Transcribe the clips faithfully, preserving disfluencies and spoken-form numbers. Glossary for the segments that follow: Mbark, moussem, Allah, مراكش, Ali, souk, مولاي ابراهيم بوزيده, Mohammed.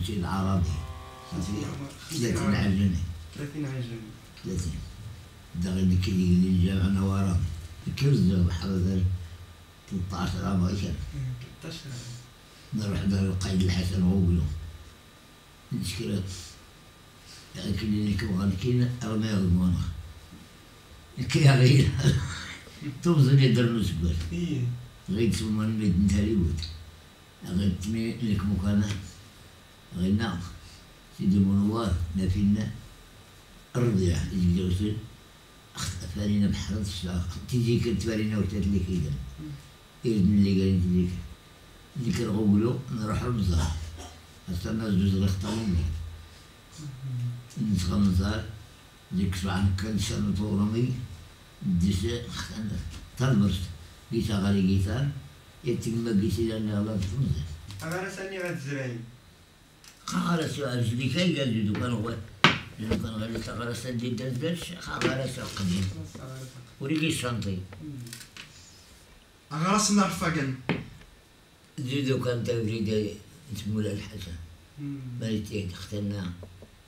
فهمتي العربي فهمتي ثلاثين عجنة ثلاثين عجنة ثلاثين بدا غير ديك اللي جا معنا وراه كيرزا بحال دار ثلاثة عشر عام غير ثلاثة عشر نروح دار القايد الحسن غوبلو نشكرك هاك اللي كيبغى نكينا ارمي المونخ كيغير توزني درنو سكوت غير تما نبيت نتالي بود غير تمي لك مكانه غير ناخ سيدي منوار نافينا الرضيع اللي جاوسين اخت فارينا بحر الشاق تيجي كتفارينا وتات لي كيدان يرد ملي قال لي اللي كنغولو نروحو للبزار حتى الناس جوج غير خطاوني نسخن البزار ديك الساعة كنسالو طورمي ديسا تنبرت قيتا غاري قيتار يتما قيتي لأني غلطت مزيان غارساني غاد الزرايم غارسو عرجلي كاين قال لي دوكا نغوي لو كان غارسا غارسا ديال دازكاش غارسا قديم وريكي الشانطي غارسنا رفاكن زيدو كان تا وليدي نتمول على الحسن مالتي اختنا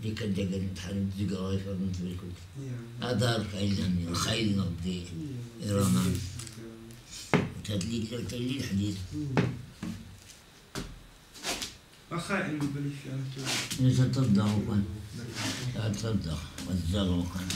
اللي كداك نتحال نتزكا غير فهمت بالكل هذا الخايل الخايل نبدي رمان تدليل تدليل الحديث واخا ان بالي فيها نزلت تضع وكان تضع وتزال وكان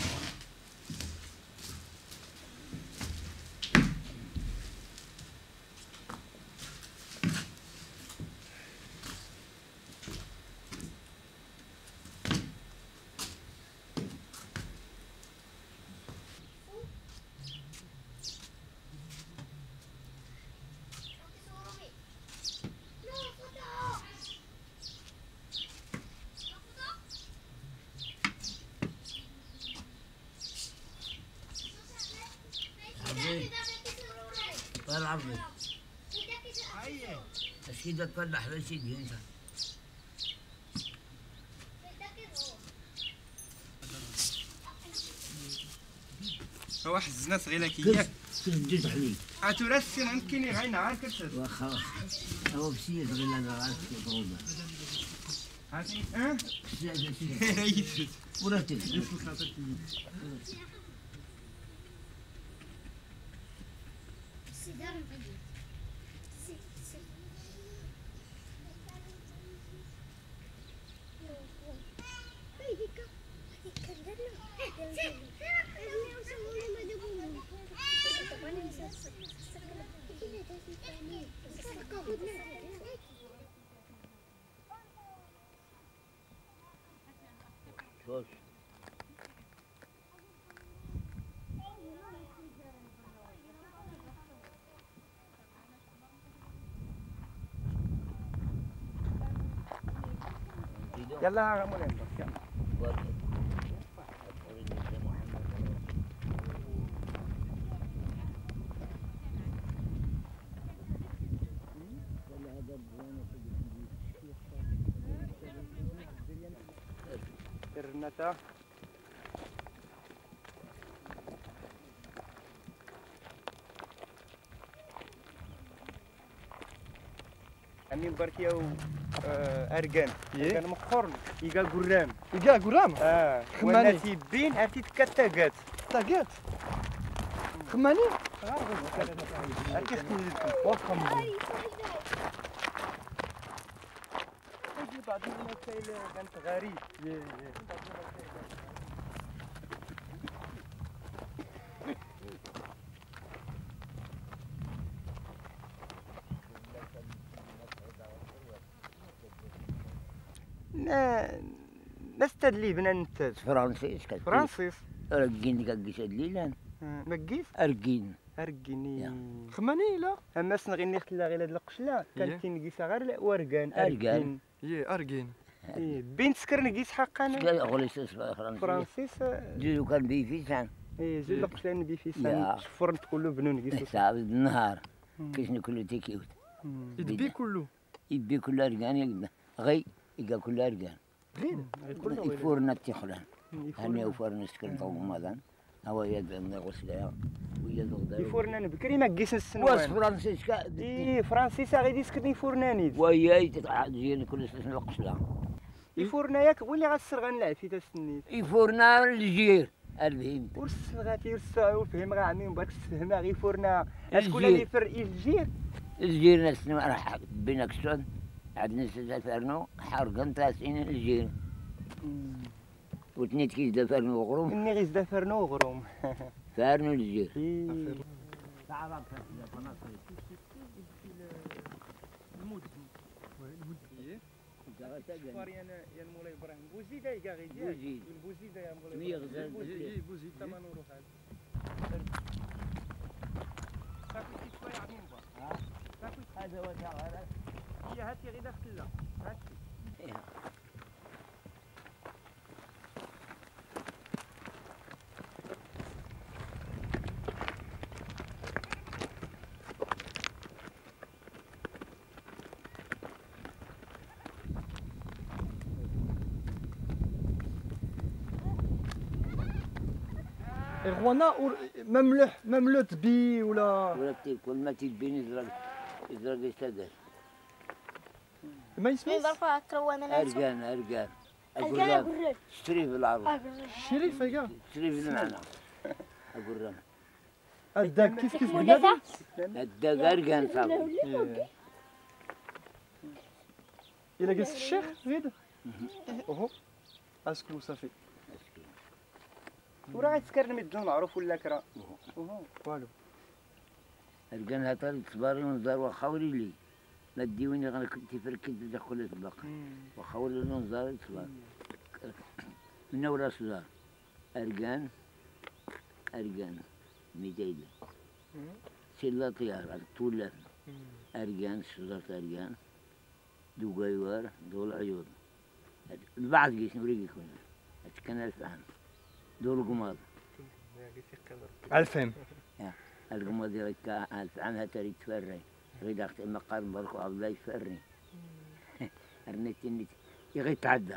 سيدي كان أحلى سيدي أنت هو حزنا صغيرة كياك كنت عليك عتورات السين عندك كاين غير نهار كتشد واخا واخا هو بسيد غير أنا عارف كيضربها عرفتي أه؟ سيدي سيدي وراه تفهم يلا يا مولاي مبارك يلا الرنتا عمي مبارك يا ارقان كان مقهور يقا قرام يقا قرام اه والناس يبين عرفتي تكا الطاقات الطاقات خماني عرفتي خصني نزيدكم واخا مزيان يجي بعض المسائل كانت غريب نستاد لي بنا نتاج فرانسيس كتقول فرانسيس رقين كاكيش هاد الليلان ما كيف ارقين ارقيني خماني لا اما سنغني ختلا غير هاد القشله كانت تنقيسها غير ورقان ارقين يي ارقين بين سكر نقيس حقا غوليسيس فرانسيس جوج كان بي فيسان اي جوج القشلان بي فيسان فرنت كله بنو نقيس صافي النهار كيشني كله تيكيوت يدبي كله يدبي كله ارقان يقدا غي يقا كله ارقان غين كله يفورنا التخلان هنا وفورنا السكن طوب مدان هو يدنا غسله ويدغدر يفورنا بكري ما كيس السنوات واش فرانسيس كا اي فرانسيس غادي يسكن يفورنا نيد وياي تجينا كل سنه القشله يفورنا ياك هو اللي غتسرغ نلعب فيه تسنيت يفورنا الجير الفهم ورسل غاتي يرسعوا الفهم راه عمي مبارك تفهمها غير يفورنا شكون اللي يفرق الجير الجير ناس راه بينك شلون عندنا سجل فرنو حرقن ثلاثين الجير وتنيت كيس دا فرنو وغروم اني غيس دا فرنو وغروم فرنو الجير تعال شوفار يا يا مولاي ابراهيم بوزيده كاع غير ديال بوزيده يا مولاي بوزيده بوزيده ما نورو حال صافي كيفاش يا عمي مبارك صافي هذا واجا غير هي هاتي غير داخل لا هاتي إخوانا مملح مملوت بي ولا ولا كل ما تيبيني يزرق يزرق يستدر ما يسميش ظرفه هكا وانا لا أرقان أرقان أرقان شري في العروض شري في كاع شري في المعنى أقول الداك كيف كيف هكا الداك أرقان صافي إلا جلس الشيخ زيد أهو أسكلو صافي وراه غيتسكر مد المعروف ولا كرا وهو والو الكان هطا الصباري ونزار واخا وري لي لا ديوني غنكتي فركد داخل السباق واخا ولا نزار الصبار من ولا الصدار اركان اركان ميتايله سيلا طيار طولات اركان الصدار اركان دوغايوار دول عيون البعض كيش نوريك كون كان الفهم دور القماض ألفين القماض ديال كاع ألف عام هاتا ريت تفري غير داخل المقار مبارك وعبد الله يتفري رنيت نيت غير تعدى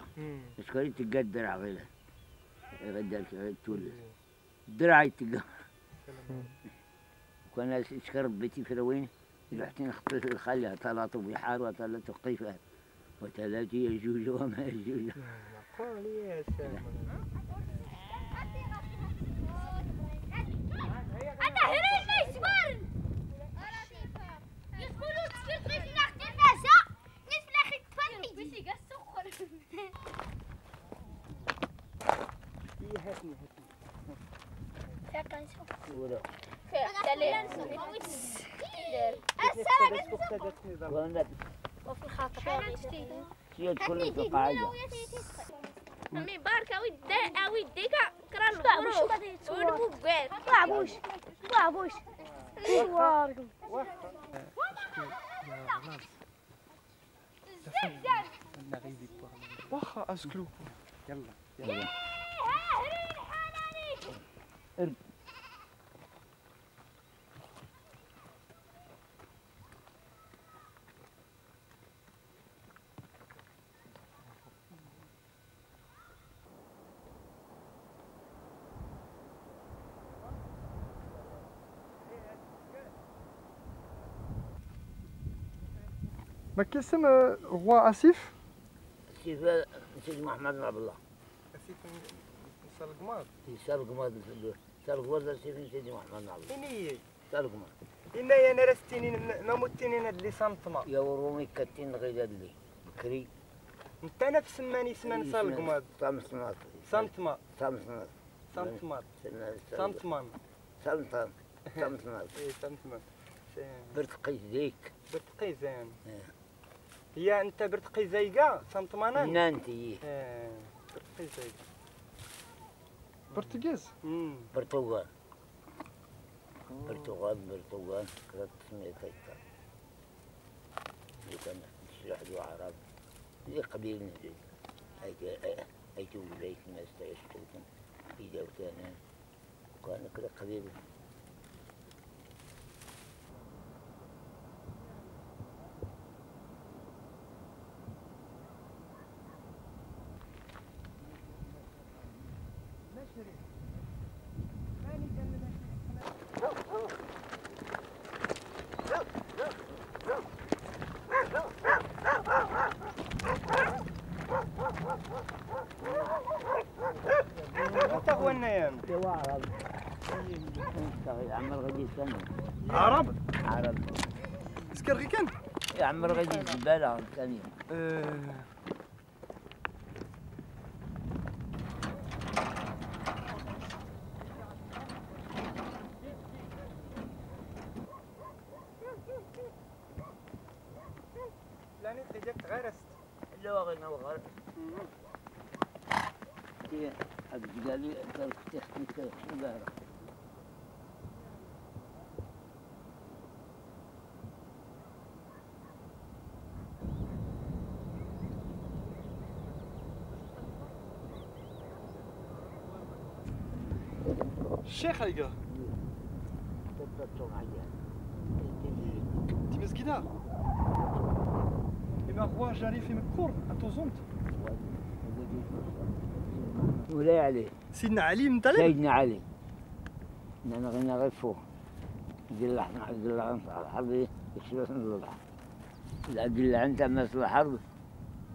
شكون اللي تلقى الدرع غير غير دار غير تولد الدرع يتلقى وكان شكون ربيتي في روين رحت نخطيت الخل عطا لاطو بحار وعطا لاطو قيفات وثلاثي يجوج وما يجوج قول يا سلام وفي الخاطر هي تكون قاعده امي بارك اودي اودي كرا الغروب والبوكال طابوش طابوش واركم واخا اسكلو يلا يلا ارد ما كيسم هو اسيف اسيف سيدي محمد بن عبد الله اسيف يسال القماض يسال القماض يسال القماض اسيف سيدي محمد بن عبد الله إني يسال القماض إني أنا رستنين ما متنين هاد اللي صنطما يا ورومي كاتين غير هاد اللي بكري أنت أنا في سماني سمان سال القماض صامصناط صنطما صامصناط صنطما صنطما صنطما صنطما إيه صنطما برتقيز ديك برتقيزان يا انت برتقي زيكا سنطمانه نانتي اه برتقي زيكا برتقيز امم برتقال برتقال برتقال كذا سميتها كان واحد عرب اللي قبيلنا هاي هاي توليت الناس تاعشتهم اجاو ثاني وكان كذا قبيله عرب عمر غادي يستنى عرب عرب سكر غي كان عمر غادي يتبالى ثاني لاني تجيك غرست لا واغنا وغرست كي هاد قال لي درت تحت الكاش دايره الشيخ هايقا تبدلتو معايا انت مسكينه اخويا جاري في مكور انتو زونت ولا عليه سيدنا علي من طلب سيدنا علي انا غير غير فوق ديال الحنا عبد الله غنصعد الحرب يشلون الوضع العبد الله انت ماس الحرب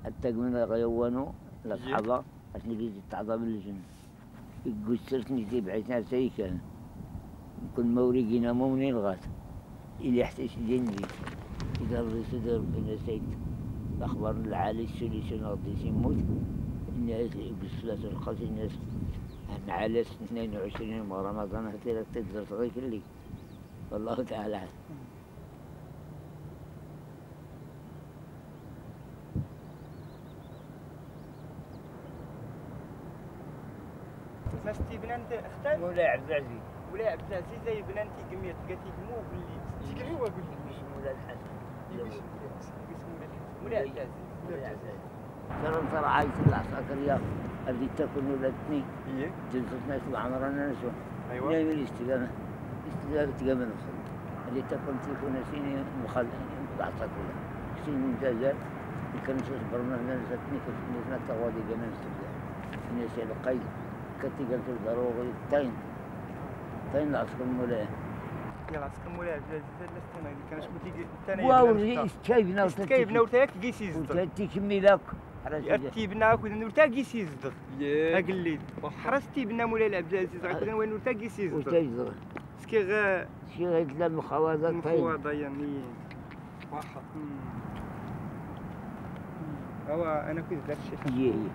حتى من غيوانو لا صحابه باش نجي تعظم الجن يقول سرتني دي بعثنا حتى كان كون موريقينا موني الغاز اللي حتى يديني يدار يدار بنا سيد الأخبار العالي السوليسيون غادي يموت الناس بالصلاة الخاصة الناس على اثنين وعشرين يوم رمضان حتى تقدر تغير كلي والله تعالى ناس تيبنانت اختار ولا عبد العزيز ولا عبد العزيز زي بنانتي قميت قالت لي مو باللي تيقريو وقلت لي ولا الحسن ولا عبد العزيز ترى ترى عايش العساكريه اللي تاكل ولادتني جلستنا في عمرنا نسوا ايوا لا الاستدامه الاستدامه تقامنا اللي تاكل تكون سنين مخلفين العساكريه شنو المنتجات اللي كنشوف برنامجنا جاتني كنشوف التوادي ديالنا الاستدامه الناس القيد كنتي قالت ضروري الطين الطين العسكر مولاي يلا عسكر مولاي عبد العزيز السينا اللي كان شمتي الثانيه واو كايبنا كايبنا وتاك كيسيز تاتي كميلاك حرستي بنا كنا وتا كيسيز اقليد حرستي بنا مولاي عبد العزيز غتكون وين وتا كيسيز وتا سكي غير شي غير لا المخوضه المخوضه يعني واحد هو انا كنت داك الشيء يي يي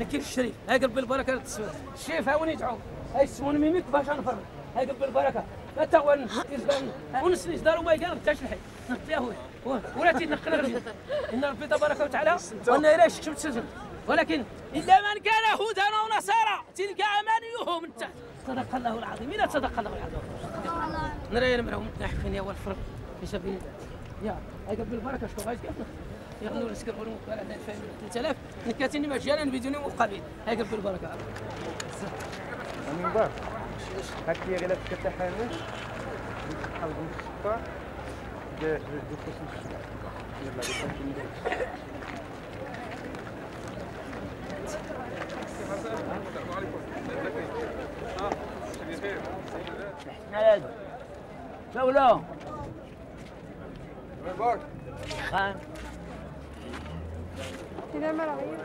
نكير الشريف، هاي قلب البركه للتسويق، الشريف ها وين يدعو، هاي يسمون ميميك باش نفرق، هاي قلب البركه، لا تاون يزبان، ونس اللي داروا ما يقال تاع الحي، نطيها وين، ولا تينقل ان ربي تبارك وتعالى، وانا الا شفت سجن، ولكن الا من كان هودا ونصارى تلقى امانيهم من تحت، صدق الله العظيم، الا صدق الله العظيم. نرينا معاهم نحفين يا والفرق في سبيل الله، يا هاي قلب البركه شكون غادي يقفنا؟ يغنوا رزق العلوم على ثلاثة آلاف نكاتني مجانا بدون مقابل، هاي قلب البركه. امين مبارك هاك هي غير كتحامل نحاولوا نشطر ديال الدخول السلام كده مراعيه يا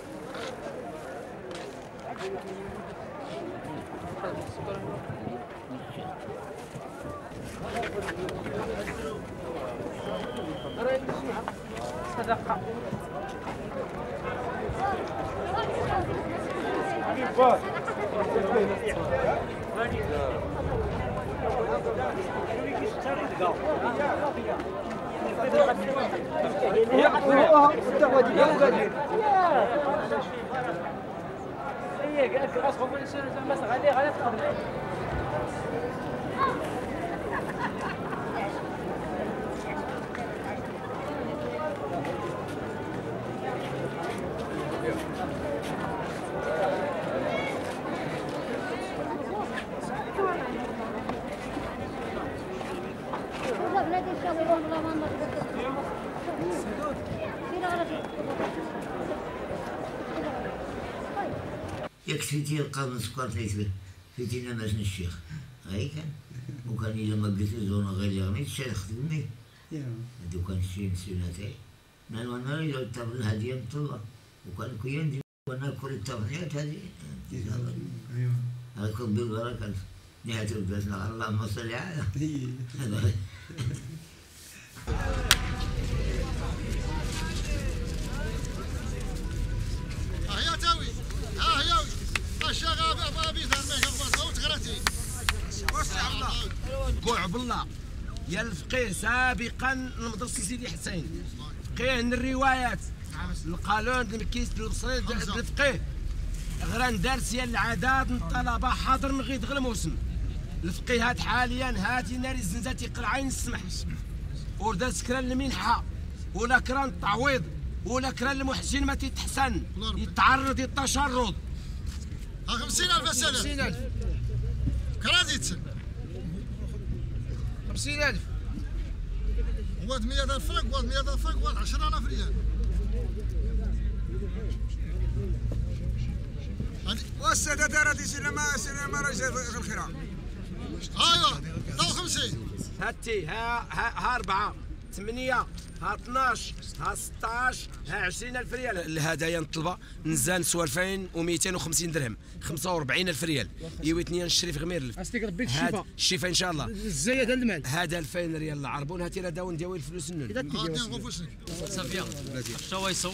صدقة يكفي القانون سكر تيسبت فيتينا ماشن الشيخ غير كان وكان إلا ما قلتو زون غير يغني تشاد خدمني هادو كان شي نسيوناتي من وانا إلا الطبل الهدية من الطلبة وكان كويا ندير وناكل التضحيات هادي أيوا هاكا بالبركة نهاية بلادنا اللهم صل على كوع بالله يا الفقيه سابقا لمدرسة سيدي حسين فقيه من الروايات القانون المكيس البصري الفقيه غران دارس ديال العداد من الطلبه حاضر من غير دغ الموسم الفقيه هاد حاليا هادي ناري الزنزه تيقلع عين السمح وردات سكران للمنحه ولا كران التعويض ولا كران المحسن ما تيتحسن يتعرض للتشرد خمسين ألف سلام خمسين ألف كرازيت خمسين ألف واد مية ألف فرق واد مية ألف فرق واد عشرة آلاف ريال والسادة دارت سينما سينما رجال الخيرة أيوا تو خمسين هاتي ها ها أربعة ثمانية ها اثناش ها ستاش ها عشرين ألف ريال الهدايا نطلبها نزان سوالفين ومئتين وخمسين درهم خمسة وأربعين ألف ريال يويتني نشري في غمير أستيك ربي الشفاء الشفاء إن شاء الله الزايد المال هذا ألفين ريال العربون هاتي لا داون دياوي الفلوس النون صافية شو يصور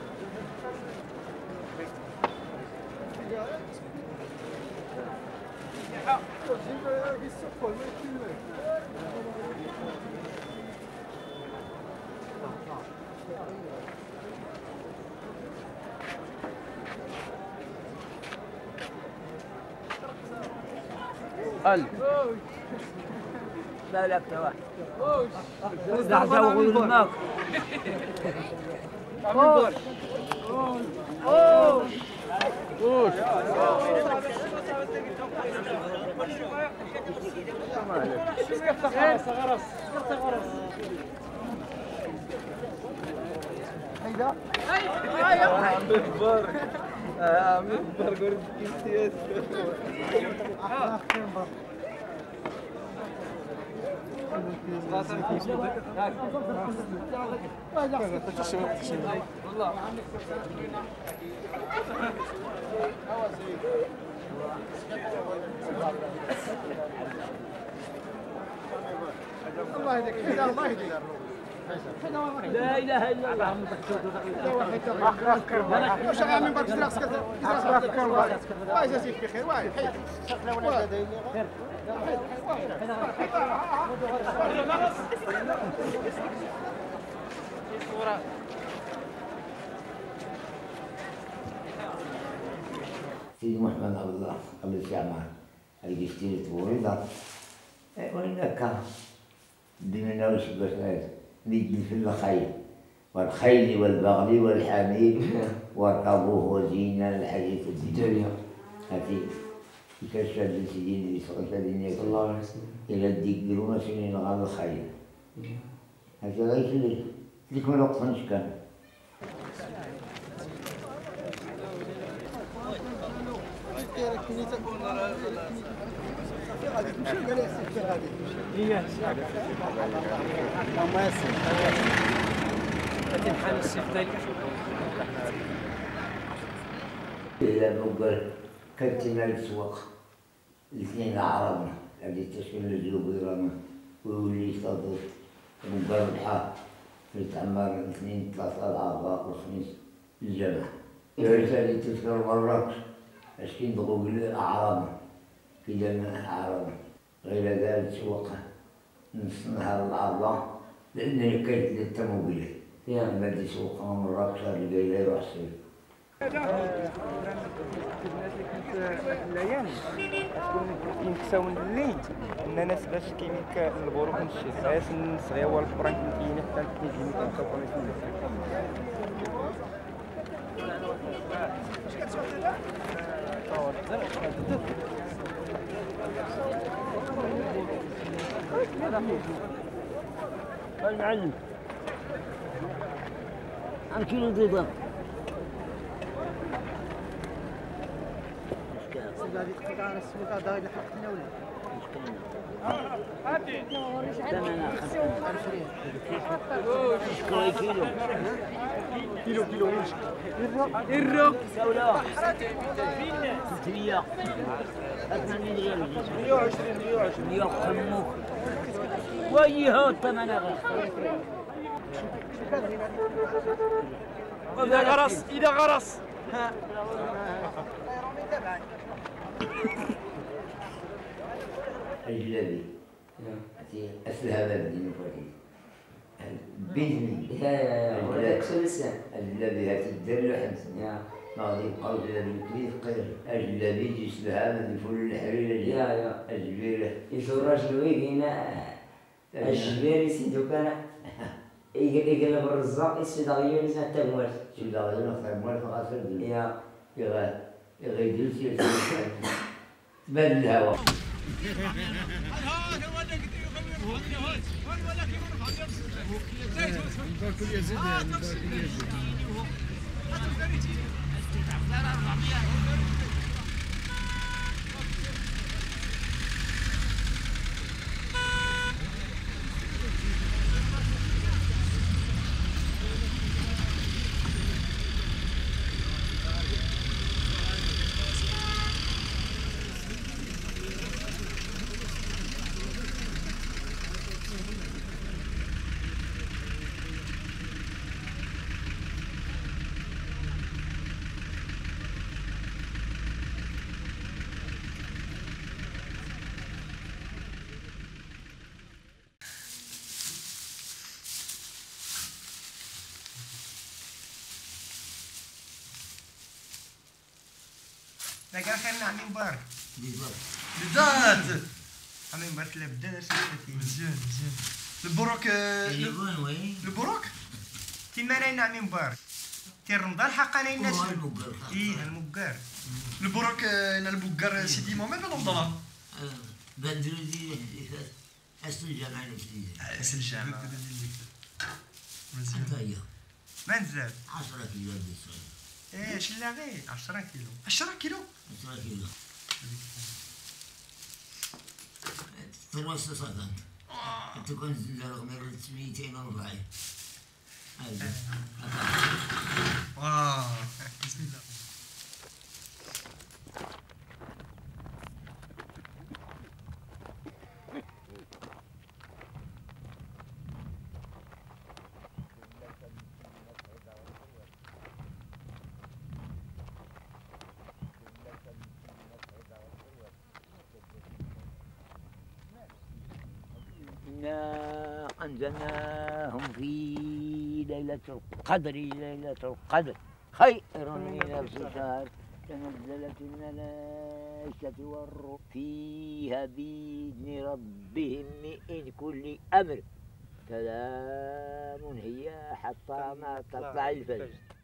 ألف لا لا بتوعك لا تزوغوا الماك قول قول قول قول غرس غرس غرس هيدا اه مبارك ورد كيسيات اه مبارك والله عندك الله يهديك الله يهديك لا اله الا الله سيدي محمد عبد الله قبل الجامعه الجيشتين توريضه وهناك دينا وشبكات نجد في الخيل والخيل والبغل والحمير وركبوه وزينا الحديث الدنيا هذه كشف الدين بسقط الدنيا صلى الله عليه وسلم إلى الدين ومسنين على الخيل هذا غير لك ما نقصنش كان إيه ما يصير أتنحن السيف ذلك إلا نقول كنتنا السوق الاثنين العربنا اللي تشمل الجبيرنا ويولي صدر نقول الحق يتعمر الاثنين ثلاثة الأعضاء والخميس الجمع الرسالة تذكر مراكش عشان نقول أعرابنا في جميع أعرابنا غير ذلك سوقه نص نهار العرضة لأن الكيت للتمويل يعني بدي سوقه من مراكش اللي جاي يروح سير. الليالي كينكساون الليل الناس باش كيمك البروك نشي علاش الصغير هو الكبران كيمكيني حتى كيجيني كنصور لك المعلم عن كيلو ديضا غادي تقطع على السوق هذا اللي حرقتنا ولا هادي كيلو كيلو كيلو الروك سولا مية ثمانين ريال مية وعشرين مية وعشرين خموك ويها الثمن غير إذا غرس إذا غرس الجلابي أسلحة الدين الفريد بإذن الجلابي هاتي الدل وحمسن نعطي بقاو جلابي كليف قير الجلابي يجي سلحة من الفول الحريرة الجبيرة يصور شلوي قينا الجبير يسيدو كان يقلب الرزاق يسيد غير يسيد حتى موال شو داغيون أخطر موال فقط في الدنيا يغاد غيدير شي حاجه تبان الهواء. لكن خلينا عمي مبارك بالذات عمي مبارك اللي بدنا نسوي مزيان مزيان البروك البروك تما راينا عمي مبارك تي رمضان حقنا الناس ايه المبقار البروك انا البقار سيدي محمد ولا رمضان بندري حسن الجامع نفسي حسن الجامع مزيان طيب منزل عشرة كيلو ايه شلاغي عشرة كيلو عشرة كيلو عشرة كيلو ثلاثة صدق حتى كون زندرق مرة مئتين وربعين هذا واو بسم الله إنا أنزلناهم في ليلة القدر ليلة القدر خير من ألف شهر تنزلت الملائكة والروح فيها بإذن ربهم من كل أمر سلام هي حتى ما تطلع الفجر.